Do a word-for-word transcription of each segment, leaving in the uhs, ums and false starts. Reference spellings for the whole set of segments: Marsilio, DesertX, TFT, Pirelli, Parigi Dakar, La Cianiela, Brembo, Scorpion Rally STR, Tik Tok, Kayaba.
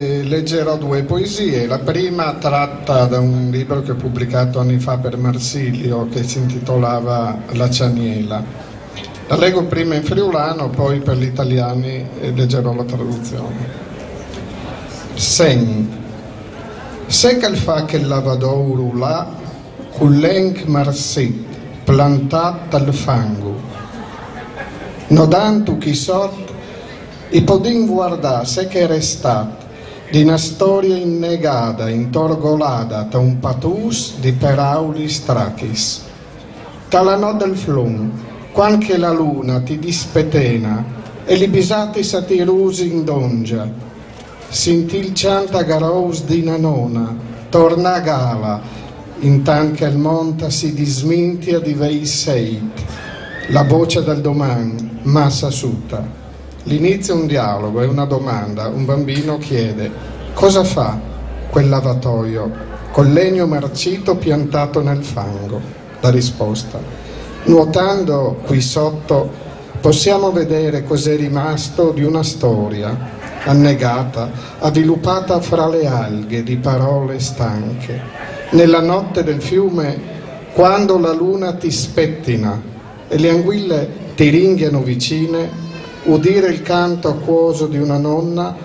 Leggerò due poesie. La prima tratta da un libro che ho pubblicato anni fa per Marsilio, che si intitolava La Cianiela. La leggo prima in friulano, poi per gli italiani leggerò la traduzione. Sen Seca il fa che lavadouru la cullenc marsit plantat al fangu nodantu chi sort i podin guarda se che restat di una storia innegata, intorgolata, da un patus di perauli strachis. Talanò del flum, quanche la luna ti dispetena, e li bisati satirusi in dongia. Sintil cianta garous di nanona, torna a gala, intanto il monta si dismintia di vei seit. La voce del domani, massa sutta. L'inizio è un dialogo, è una domanda. Un bambino chiede: cosa fa quel lavatoio col legno marcito piantato nel fango? La risposta: nuotando qui sotto possiamo vedere cos'è rimasto di una storia annegata, avviluppata fra le alghe di parole stanche. Nella notte del fiume, quando la luna ti spettina e le anguille ti ringhiano vicine, udire il canto acquoso di una nonna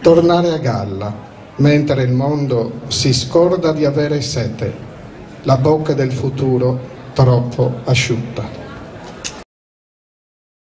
tornare a galla, mentre il mondo si scorda di avere sete, la bocca del futuro troppo asciutta.